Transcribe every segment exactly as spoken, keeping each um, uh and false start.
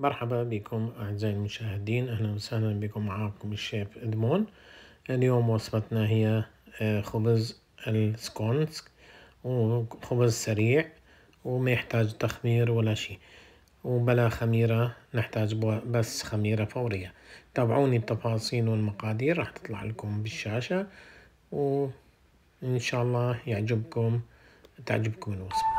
مرحبا بكم أعزائي المشاهدين، أهلا وسهلا بكم. معاكم الشيف ادمون. اليوم وصفتنا هي خبز السكونسك، وخبز سريع وما يحتاج تخمير ولا شيء وبلا خميرة، نحتاج بس خميرة فورية. تابعوني التفاصيل والمقادير راح تطلع لكم بالشاشة، وإن شاء الله يعجبكم تعجبكم الوصفة.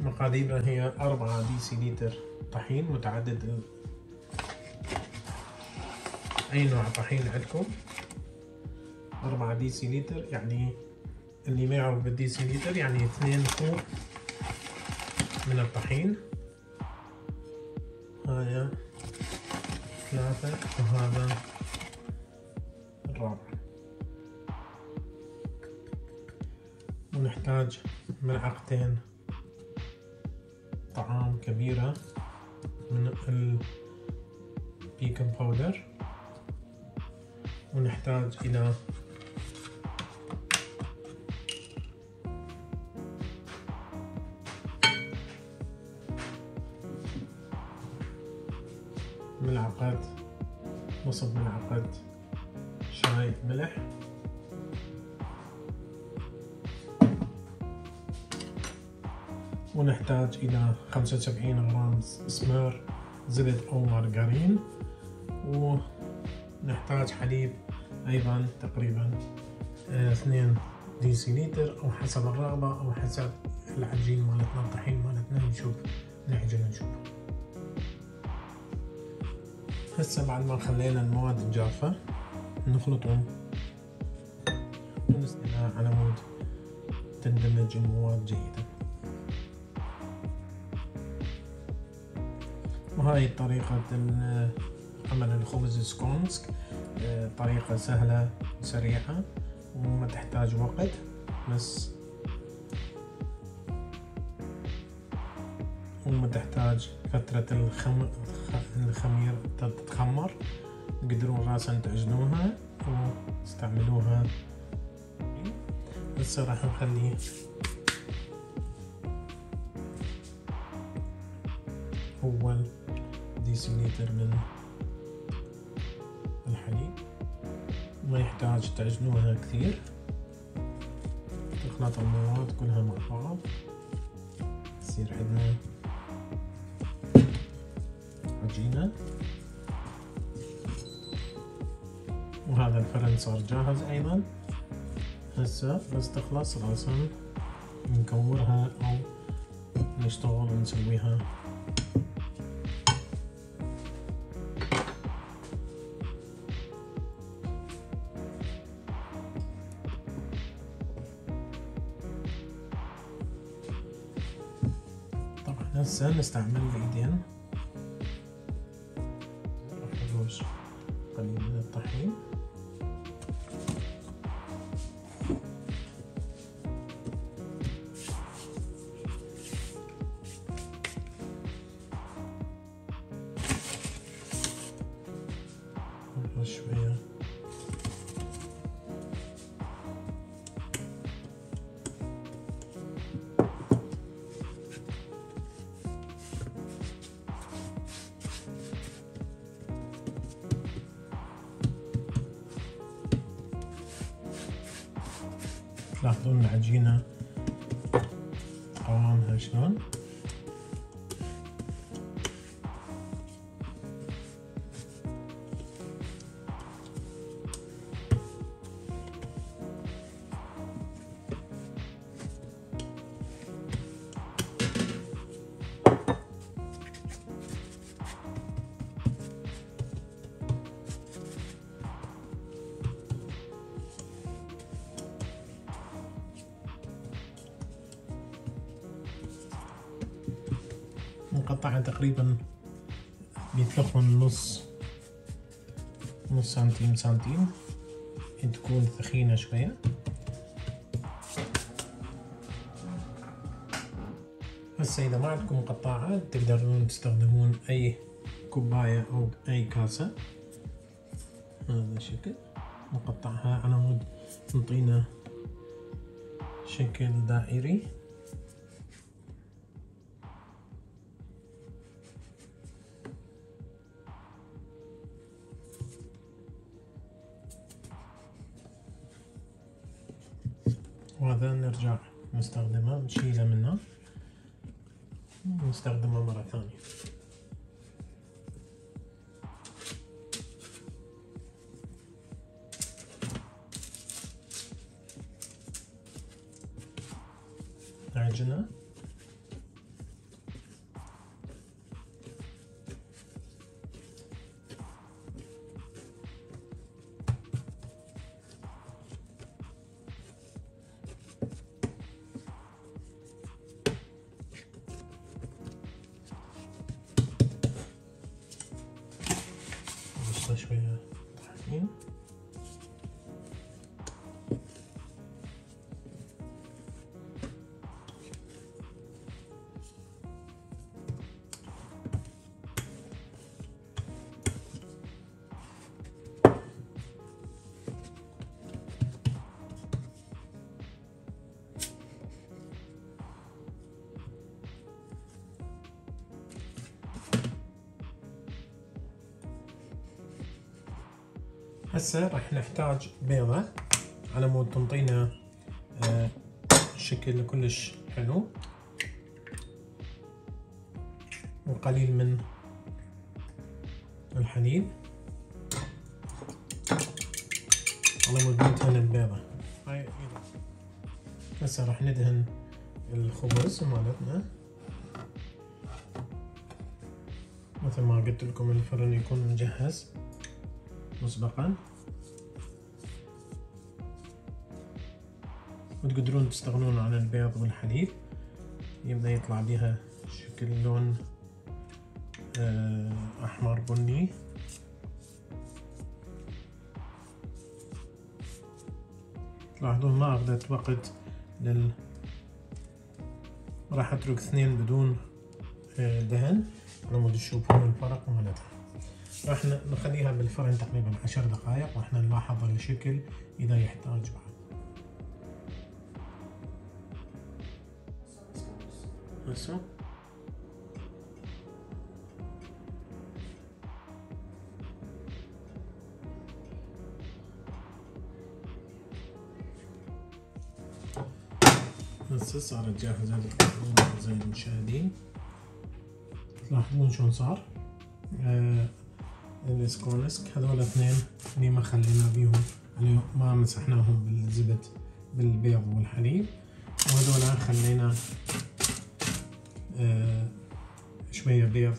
مقاديرنا هي أربعة ديسيليتر طحين متعدد، أي نوع طحين عندكم. أربعة ديسيليتر، يعني اللي ما يعرف بالديسيليتر يعني اثنين كوب من الطحين. هاي ثلاثة وهذا الرابع. ونحتاج ملعقتين طعام كبيرة من البيكنج باودر، ونحتاج إلى ملعقة نصف ملعقة شاي ملح، ونحتاج إلى خمسة وسبعين غرام مسمار زبدة أو مارغرين، ونحتاج حليب أيضا تقريبا اثنين ديسيليتر أو حسب الرغبة أو حسب العجين مالتنا الطحين مالتنا. نشوف نعجن نشوف. هسه بعد ما خلينا المواد الجافة نخلطهم ونستناها على مود تندمج المواد جيدا. وهاي طريقة عمل الخبز السكونسك، طريقة سهلة وسريعة وما تحتاج وقت. بس وما تحتاج فترة الخم... الخمير تتخمر، تقدرون راسا تعجنوها وتستعملوها. هسه راح نخليه أول ديسيليتر من الحليب، ما يحتاج تعجنوها كثير، تخلط المواد كلها مع بعض تصير عندنا عجينة. وهذا الفرن صار جاهز أيضا. هسه بس تخلص راسا نكورها أو نشتغل ونسويها. هسه نستعمل الإيدين، نحرش قليل من الطحين شوية. تلاحظون العجينة قوامها شلون. قطعها تقريبا بيتلخون نص نص سنتيم سنتيم، تكون ثخينة شوية. هسه إذا ما عندكم قطاعة تقدرون تستخدمون أي كوباية أو أي كاسة. هذا الشكل نقطعها على نعطينا شكل دائري. وهذا نرجع نستخدمه، نشيله منه ونستخدمه مرة ثانية. نعجنه شوية طحين. هسه راح نحتاج بيضة على مود تنطينا آه شكل كلش حلو وقليل من الحليب على مود ندهن البيضة. هاي هسه راح ندهن الخبز مالتنا. مثل ما قلت لكم الفرن يكون مجهز مسبقا، وتقدرون تستغنون عن البيض والحليب. يبدأ يطلع بها شكل لون أحمر بني. تلاحظون ما أخذت وقت لل راح أترك اثنين بدون دهن على مود تشوفون الفرق مالتها. راح نخليها بالفرن تقريبا عشر دقائق واحنا نلاحظ الشكل اذا يحتاج بعد. هسه هسه صارت جاهزة للقدوم زي المشاهدين. تلاحظون شلون صار أه السكونسك. هذول اثنين اللي ما خلينا بيهم يعني ما مسحناهم بالزبت بالبيض والحليب، وهذول خلينا آه شوية بيض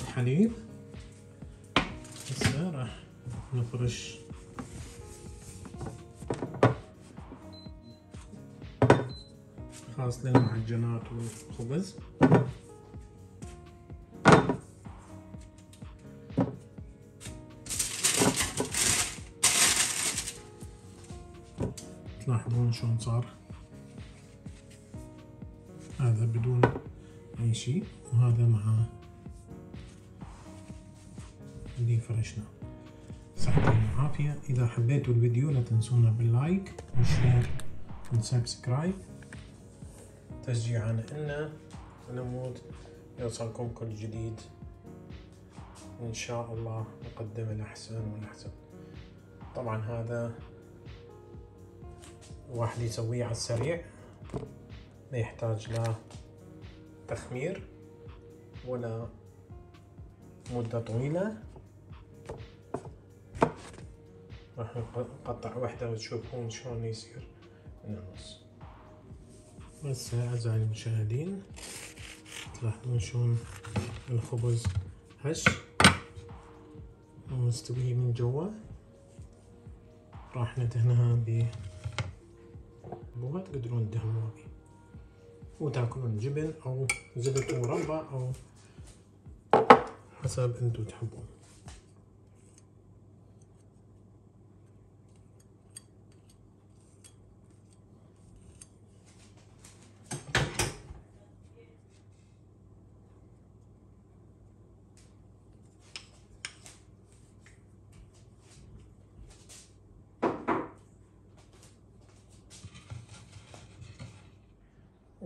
وحليب. هسه راح نفرش خاص للمعجنات والخبز. تلاحظون شلون صار هذا بدون اي شيء، وهذا مع اللي فرشنا. صحتكم العافية. اذا حبيتوا الفيديو لا تنسونا باللايك والشير والسبسكرايب تشجيعا لنا على مود يوصلكم كل جديد، وان شاء الله نقدم الاحسن والاحسن. طبعا هذا واحد يسويه على السريع، ما يحتاج لا تخمير ولا مدة طويلة. راح نقطع واحدة وتشوفون شلون يصير من النص. بس أعزائي المشاهدين تلاحظون شلون الخبز هش ومستوي من جوا. راح ندهنها ب وما تقدرون تدهنوها بيه وتاكلون جبن او زبدة مربى او حسب انتو تحبون.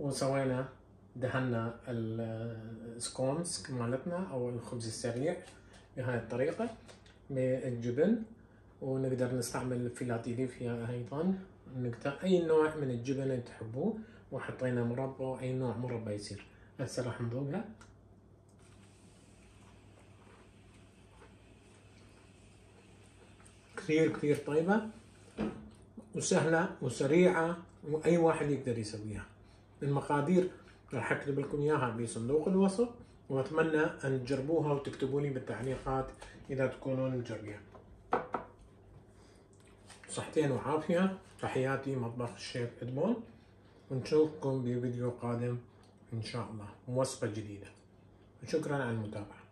وسوينا دهنا السكونسك مالتنا او الخبز السريع بهاي الطريقه بالجبن، ونقدر نستعمل فيلاديلفيا ايضا، نقدر اي نوع من الجبن تحبوه، وحطينا مربى واي نوع مربى يصير. هسه راح نذوقها. كثير كثير طيبه وسهله وسريعه واي واحد يقدر يسويها. المقادير راح اكتب لكم اياها بصندوق الوصف، واتمنى ان تجربوها وتكتبوا لي بالتعليقات اذا تكونون مجربينها. صحتين وعافيه، تحياتي مطبخ الشيف ادمون، ونشوفكم بفيديو قادم ان شاء الله وصفه جديده، وشكرا على المتابعه.